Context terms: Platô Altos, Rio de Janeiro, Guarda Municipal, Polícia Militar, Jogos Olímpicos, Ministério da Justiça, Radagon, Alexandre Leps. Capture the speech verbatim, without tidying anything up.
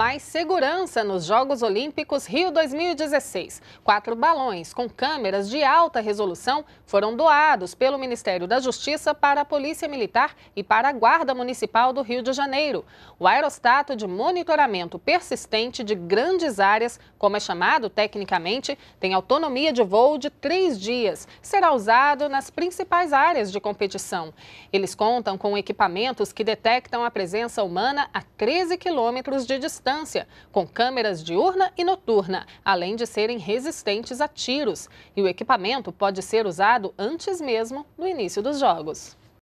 mais segurança nos Jogos Olímpicos Rio dois mil e dezesseis. Quatro balões com câmeras de alta resolução foram doados pelo Ministério da Justiça para a Polícia Militar e para a Guarda Municipal do Rio de Janeiro. O aerostato de monitoramento persistente de grandes áreas, como é chamado tecnicamente, tem autonomia de voo de três dias. Será usado nas principais áreas de competição. Eles contam com equipamentos que detectam a presença humana a treze quilômetros de distância, com câmeras diurna e noturna, além de serem resistentes a tiros. E o equipamento pode ser usado antes mesmo do início dos jogos.